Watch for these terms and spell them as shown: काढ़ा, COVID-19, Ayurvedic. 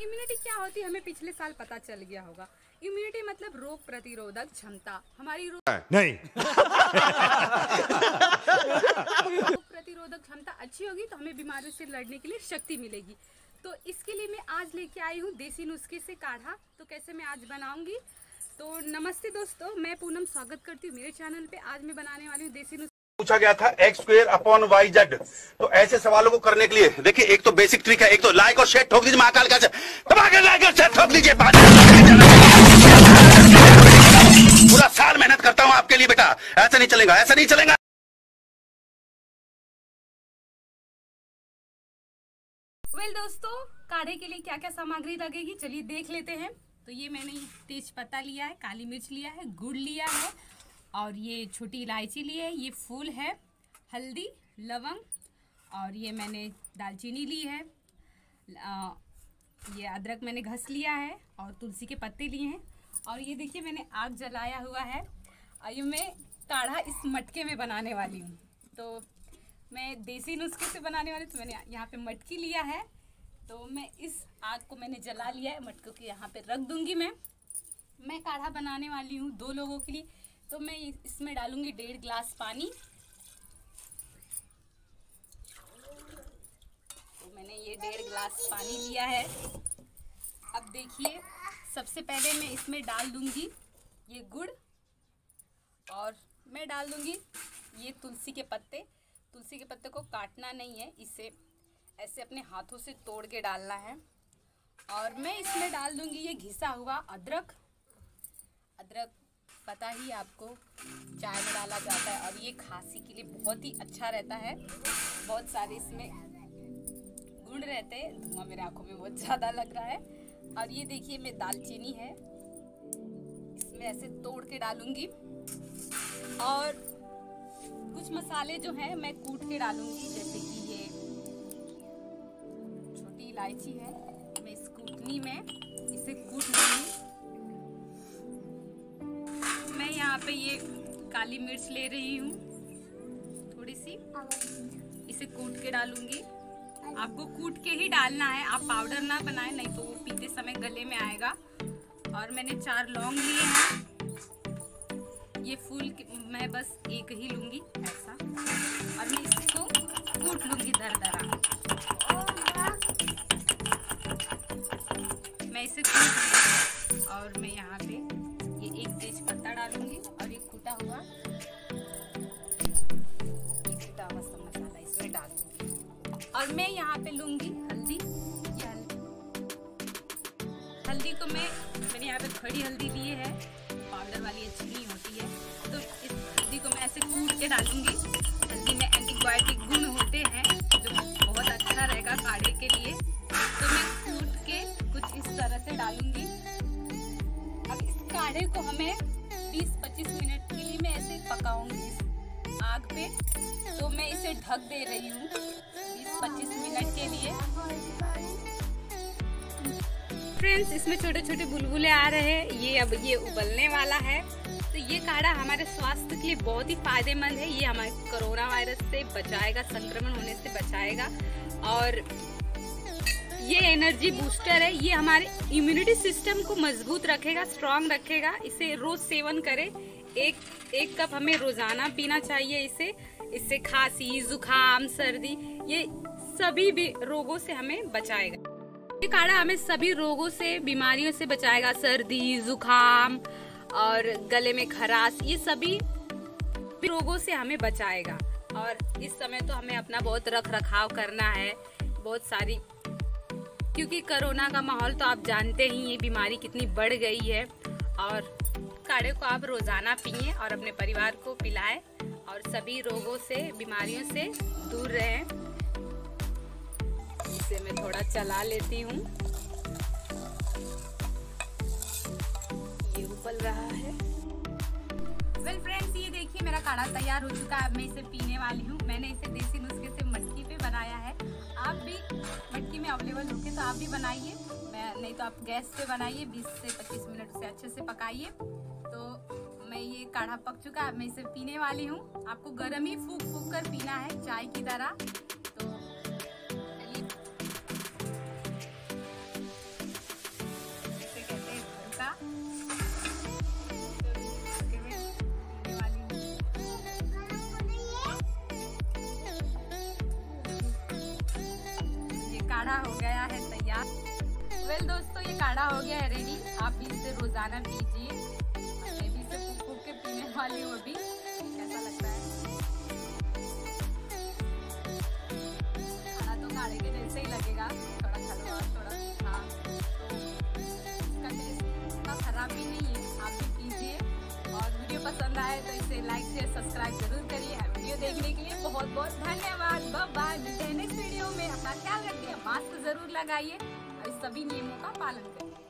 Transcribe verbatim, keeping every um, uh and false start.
Immunity क्या होती है हमें पिछले साल पता चल गया होगा। इम्यूनिटी मतलब रोग प्रतिरोधक क्षमता। हमारी रोग नहीं रोग प्रतिरोधक क्षमता अच्छी होगी तो हमें बीमारियों से लड़ने के लिए शक्ति मिलेगी। तो इसके लिए मैं आज लेके आई हूँ देसी नुस्खे से काढ़ा। तो कैसे मैं आज बनाऊंगी, तो नमस्ते दोस्तों, मैं पूनम स्वागत करती हूँ मेरे चैनल पे। आज मैं बनाने वाली हूँ देसी नुस्खे। पूछा गया था x square upon y z, तो ऐसे सवालों को करने के लिए देखिए एक तो बेसिक ट्रिक है, एक तो लाइक और शेयर ठोक दीजिए। महाकाल का लाइक और शेयर ठोक दीजिए। पूरा साल मेहनत करता हूँ आपके लिए बेटा, ऐसा नहीं चलेगा, ऐसा नहीं चलेगा। वेल दोस्तों, काढ़े के लिए क्या क्या सामग्री लगेगी चलिए देख लेते हैं। तो ये मैंने तेज पत्ता लिया है, काली मिर्च लिया है, गुड़ लिया है और ये छोटी इलायची ली है, ये फूल है, हल्दी, लवंग और ये मैंने दालचीनी ली है, ये अदरक मैंने घस लिया है और तुलसी के पत्ते लिए हैं। और ये देखिए मैंने आग जलाया हुआ है और ये मैं काढ़ा इस मटके में बनाने वाली हूँ। तो मैं देसी नुस्खे से बनाने वाली, तो मैंने यहाँ पे मटकी लिया है। तो मैं इस आग को मैंने जला लिया है, मटकों के यहाँ पर रख दूँगी। मैं मैं काढ़ा बनाने वाली हूँ दो लोगों के लिए। तो मैं इसमें डालूंगी डेढ़ ग्लास पानी। तो मैंने ये डेढ़ ग्लास पानी लिया है। अब देखिए सबसे पहले मैं इसमें डाल दूंगी ये गुड़ और मैं डाल दूंगी ये तुलसी के पत्ते। तुलसी के पत्ते को काटना नहीं है, इसे ऐसे अपने हाथों से तोड़ के डालना है। और मैं इसमें डाल दूंगी ये घिसा हुआ अदरक। अदरक पता ही आपको चाय में डाला जाता है और ये खांसी के लिए बहुत ही अच्छा रहता है। बहुत सारे इसमें गुण रहते हैं। धुआं मेरे आंखों में बहुत ज़्यादा लग रहा है। और ये देखिए मैं दालचीनी है इसमें ऐसे तोड़ के डालूंगी और कुछ मसाले जो हैं मैं कूट के डालूंगी, जैसे कि ये छोटी इलायची है, मैं इस कूटनी में इसे कूट लूँगी। यहाँ पे ये काली मिर्च ले रही हूँ थोड़ी सी, इसे कूट के डालूंगी। आपको कूट के ही डालना है, आप पाउडर ना बनाएं, नहीं तो वो पीते समय गले में आएगा। और मैंने चार लौंग लिए हैं, ये फूल मैं बस एक ही लूंगी ऐसा, और मैं इसको कूट लूंगी दरदरा। मैं इसे कूट और मैं यहाँ पे एक तेज पत्ता डालूंगी और एक कूटा हुआ कूटा हुआ सब मसाला इसमें डालूंगी। और मैं यहाँ पे लूंगी हल्दी। ये हल्दी हल्दी को मैं मैंने यहाँ पे खड़ी हल्दी ली है, पाउडर वाली अच्छी होती है। तो इस हल्दी को मैं ऐसे कूट के डालूंगी। हल्दी में एंटीबायोटिक गुण होते हैं जो बहुत अच्छा रहेगा काढ़े के लिए। तो मैं कूट के कुछ इस तरह से डालूंगी। काढ़े को हमें बीस पच्चीस मिनट के लिए मैं ऐसे पकाऊंगी आग पे। तो मैं इसे ढक दे रही हूँ बीस पच्चीस मिनट के लिए। फ्रेंड्स, इसमें छोटे छोटे बुलबुले आ रहे हैं, ये अब ये उबलने वाला है। तो ये काढ़ा हमारे स्वास्थ्य के लिए बहुत ही फायदेमंद है। ये हमारे कोरोना वायरस से बचाएगा, संक्रमण होने से बचाएगा। और ये एनर्जी बूस्टर है, ये हमारे इम्यूनिटी सिस्टम को मजबूत रखेगा, स्ट्रांग रखेगा। इसे रोज सेवन करें, एक एक कप हमें रोजाना पीना चाहिए इसे। इससे खांसी, जुकाम, सर्दी, ये सभी भी रोगों से हमें बचाएगा। ये काढ़ा हमें सभी रोगों से, बीमारियों से बचाएगा। सर्दी, जुकाम और गले में खराश, ये सभी रोगों से हमें बचाएगा। और इस समय तो हमें अपना बहुत रख रखाव करना है, बहुत सारी, क्योंकि कोरोना का माहौल तो आप जानते ही, ये बीमारी कितनी बढ़ गई है। और काढ़े को आप रोज़ाना पिएं और अपने परिवार को पिलाएं और सभी रोगों से, बीमारियों से दूर रहें। इसे मैं थोड़ा चला लेती हूँ। ये उबल रहा है। वेल फ्रेंड्स, ये देखिए मेरा काढ़ा तैयार हो चुका है। अब मैं इसे पीने वाली हूँ। मैंने इसे देसी नुस्खे से मटकी पे बनाया है। आप भी मटकी में अवेलेबल होके तो आप भी बनाइए, नहीं तो आप गैस पे बनाइए। बीस से पच्चीस मिनट से अच्छे से पकाइए। तो मैं ये काढ़ा पक चुका है, मैं इसे पीने वाली हूँ। आपको गर्म ही फूंक फूंक कर पीना है, चाय की तरह। तो काढ़ा हो गया है तैयार। वेल दोस्तों, ये काढ़ा हो गया है रेडी। आप भी इसे रोजाना पीजिए। बेबी से फूक फूक के पीने वाले वो भी कैसा लगता है? खाना तो काढ़े के जैसे ही लगेगा, थोड़ा खा लो थोड़ा। हाँ, इसका टेस्ट इतना खराब भी नहीं है। आप भी पीजिए और वीडियो पसंद आए तो इसे लाइक शेयर सब्सक्राइब जरूर करिए। वीडियो देखने के लिए बहुत बहुत धन्यवाद। बाय। मिलते हैं नेक्स्ट वीडियो में। अपना ख्याल रखिए, मास्क जरूर लगाइए और सभी नियमों का पालन करिए।